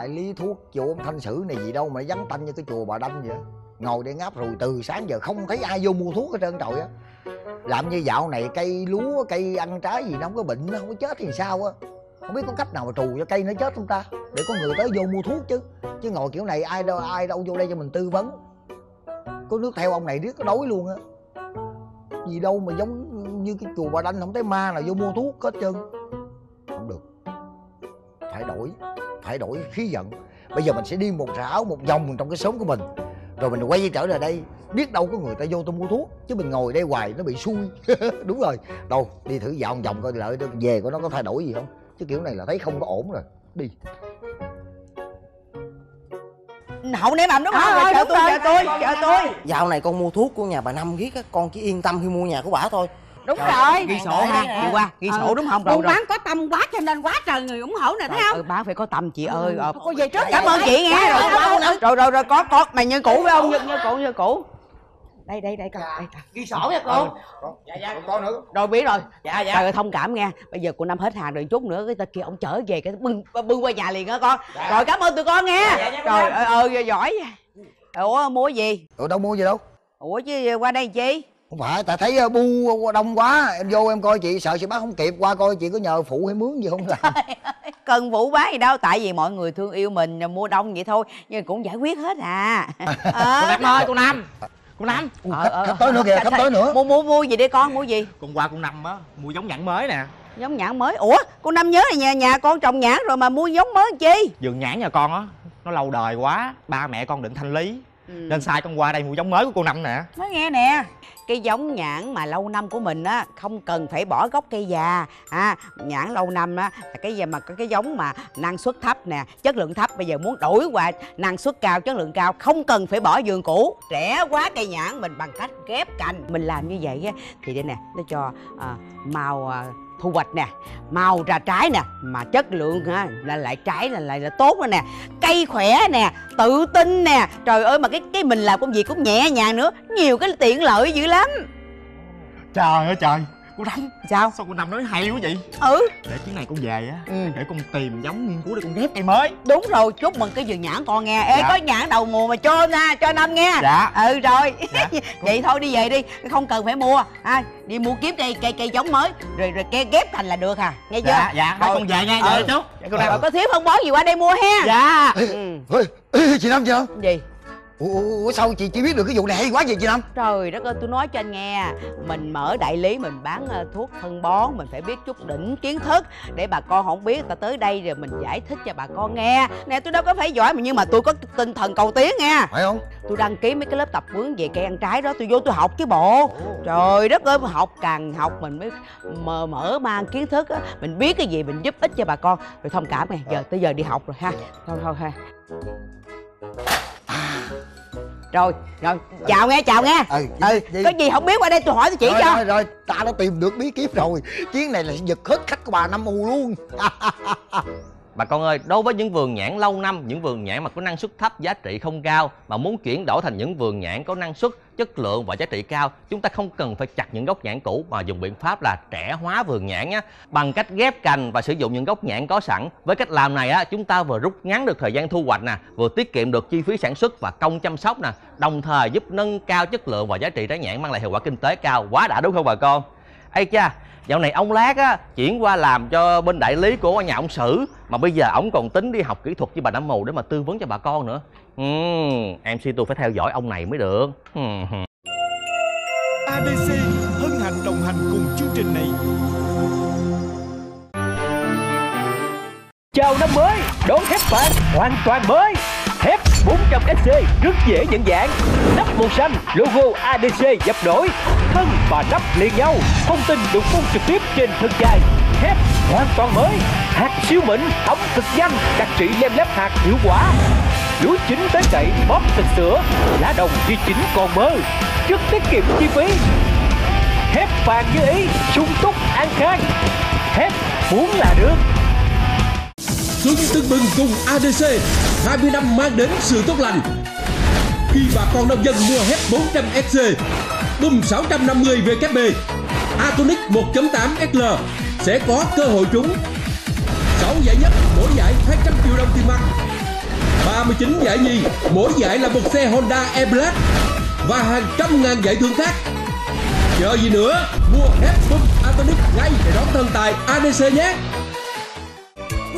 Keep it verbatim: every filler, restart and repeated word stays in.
lại lý thuốc chùa Thanh Sử này gì đâu mà vắng tanh như cái chùa Bà Đanh vậy. Ngồi để ngáp rồi từ sáng giờ không thấy ai vô mua thuốc hết trơn trời á. Làm như dạo này cây lúa, cây ăn trái gì nó không có bệnh, nó không có chết thì sao á. Không biết có cách nào mà trù cho cây nó chết không ta, để có người tới vô mua thuốc chứ. Chứ ngồi kiểu này ai đâu ai đâu vô đây cho mình tư vấn. Có nước theo ông này riết có đói luôn á. Gì đâu mà giống như cái chùa Bà Đanh không thấy ma nào vô mua thuốc hết trơn. Không được, phải đổi, phải đổi khí vận. Bây giờ mình sẽ đi một rảo một vòng trong cái xóm của mình, rồi mình quay trở lại đây, biết đâu có người ta vô tôi mua thuốc, chứ mình ngồi đây hoài nó bị xui. Đúng rồi, đâu đi thử dạo một vòng coi lợi về của nó có thay đổi gì không, chứ kiểu này là thấy không có ổn rồi. Đi Hậu ném ẩm đúng không? À, chờ tôi, chờ tôi, chờ tôi. Dạo này con mua thuốc của nhà bà Năm riết á, con chỉ yên tâm khi mua nhà của bà thôi. Đúng trời, rồi ghi sổ ha, đi qua ghi ừ. sổ đúng không? Buôn bán có tâm quá cho nên quá trời người ủng hộ nè, thấy không? Ừ, bà phải có tâm chị ơi. Ừ. Cô về trước, cảm ơn chị nghe. Rồi rồi rồi có có mày như cũ phải không? Như như cũ như cũ. Đây đây đây con, đây, ghi sổ nha cô. Dạ dạ con nữa. Rồi biết rồi. Dạ dạ. Trời thông cảm nghe. Bây giờ cô Năm hết hàng rồi chút nữa cái tên kia ông trở về cái bưng bưng qua nhà liền á con. Rồi cảm ơn tụi con nghe. Trời ơi giỏi. Ủa mua gì? Ủa đâu mua gì đâu. Ủa chứ qua đây chi? Không phải, tại thấy bu đông quá, em vô em coi chị, sợ chị bác không kịp, qua coi chị có nhờ phụ hay mướn gì không làm. Cần phụ bác gì đâu, tại vì mọi người thương yêu mình mua đông vậy thôi, nhưng cũng giải quyết hết à. Ờ. Cô Năm ơi, cô Năm, cô Năm. Ừ, ờ, ờ, khắp tới nữa kìa, khắp tới nữa. Mua mua mua gì đi con, mua gì? Con qua cô Năm á, mua giống nhãn mới nè. Giống nhãn mới, ủa cô Năm nhớ là nhà nhà con trồng nhãn rồi mà mua giống mới chi? Vườn nhãn nhà con á, nó lâu đời quá, ba mẹ con định thanh lý. Ừ. Nên sai con qua đây mua giống mới của cô Năm nè. Nói nghe nè, cái giống nhãn mà lâu năm của mình á không cần phải bỏ gốc cây già à, nhãn lâu năm á là cái gì mà có cái giống mà năng suất thấp nè, chất lượng thấp, bây giờ muốn đổi qua năng suất cao, chất lượng cao không cần phải bỏ vườn cũ, trẻ quá cây nhãn mình bằng cách ghép cành. Mình làm như vậy á thì đây nè, nó cho à, màu à, thu hoạch nè, màu ra trái nè, mà chất lượng ha, là lại trái là lại là tốt nữa nè, cây khỏe nè, tự tin nè, trời ơi mà cái cái mình làm công việc cũng nhẹ nhàng nữa, nhiều cái tiện lợi dữ lắm. Trời ơi trời, cô Năm sao sao cô Năm nói hay quá vậy? Ừ, để chuyến này con về á, ừ. để con tìm giống nghiên cứu để con ghép cây mới. Đúng rồi, chúc mừng cái vườn nhãn con nghe. Ê dạ. Có nhãn đầu mùa mà cho nha, cho Năm nghe. Dạ. Ừ rồi dạ. Vậy thôi đi về đi, không cần phải mua à, đi mua kiếm cây cây cây giống mới rồi rồi cây ghép thành là được à, nghe chưa? Dạ dạ, thôi con về nghe. Về chút dạ, rồi có thiếu phân bón gì qua đây mua ha. Dạ. Ê, ừ. Ê, chị Năm, chị Năm gì? Ủa sao chị chỉ biết được cái vụ này hay quá vậy chị Năm? Trời đất ơi, tôi nói cho anh nghe, mình mở đại lý mình bán thuốc phân bón, mình phải biết chút đỉnh kiến thức để bà con không biết, ta tới đây rồi mình giải thích cho bà con nghe. Nè tôi đâu có phải giỏi mà nhưng mà tôi có tinh thần cầu tiến nghe. Phải không? Tôi đăng ký mấy cái lớp tập huấn về cây ăn trái đó, tôi vô tôi học chứ bộ. Trời đất ơi, học càng học mình mới mờ mở mang kiến thức á, mình biết cái gì mình giúp ích cho bà con. Rồi thông cảm nè, giờ tới giờ đi học rồi ha. Thôi thôi ha. Rồi, rồi, chào nghe, chào nghe. Ừ, ừ. Gì? Có gì không biết qua đây tôi hỏi tôi chỉ rồi, cho. Rồi, rồi, ta đã tìm được bí kíp rồi. Chuyến này là giật hết khách của bà Năm U luôn. Bà con ơi, đối với những vườn nhãn lâu năm, những vườn nhãn mà có năng suất thấp, giá trị không cao, mà muốn chuyển đổi thành những vườn nhãn có năng suất, chất lượng và giá trị cao, chúng ta không cần phải chặt những gốc nhãn cũ mà dùng biện pháp là trẻ hóa vườn nhãn nhé, bằng cách ghép cành và sử dụng những gốc nhãn có sẵn. Với cách làm này á, chúng ta vừa rút ngắn được thời gian thu hoạch nè, vừa tiết kiệm được chi phí sản xuất và công chăm sóc nè, đồng thời giúp nâng cao chất lượng và giá trị trái nhãn, mang lại hiệu quả kinh tế cao. Quá đã đúng không bà con? Ây cha, dạo này ông Lát á chuyển qua làm cho bên đại lý của nhà ông Sử, mà bây giờ ổng còn tính đi học kỹ thuật với bà Năm Mù để mà tư vấn cho bà con nữa. Uhm, em xê tôi phải theo dõi ông này mới được. Uhm. a đê xê hân hạnh đồng hành cùng chương trình này. Chào năm mới, đón thép vàng hoàn toàn mới. Thép bốn trăm ét xê rất dễ nhận dạng, nắp màu xanh, logo a đê xê dập nổi, thân và nắp liền nhau. Thông tin được phun trực tiếp trên thân chai. Thép hoàn toàn mới, hạt siêu mịn, ống thật nhanh, đặc trị lem lép hạt hiệu quả. Lúa chín tới cậy, bóp thịt sữa, lá đồng duy chín còn mơ, rất tiết kiệm chi phí. Thép vàng như ý, sung túc an khang. Thép muốn là được. Xuân tưng bừng cùng a đê xê, hai mươi năm mang đến sự tốt lành. Khi bà con nông dân mua hết bốn trăm ét xê, bum sáu trăm năm mươi vê kép bê, Atonic một chấm tám ét lờ sẽ có cơ hội trúng sáu giải nhất, mỗi giải hai trăm triệu đồng tiền mặt. ba mươi chín giải nhì, mỗi giải là một xe Honda Air Blade và hàng trăm ngàn giải thưởng khác. Chờ gì nữa, mua headphone Atonic ngay để đón thần tài a đê xê nhé.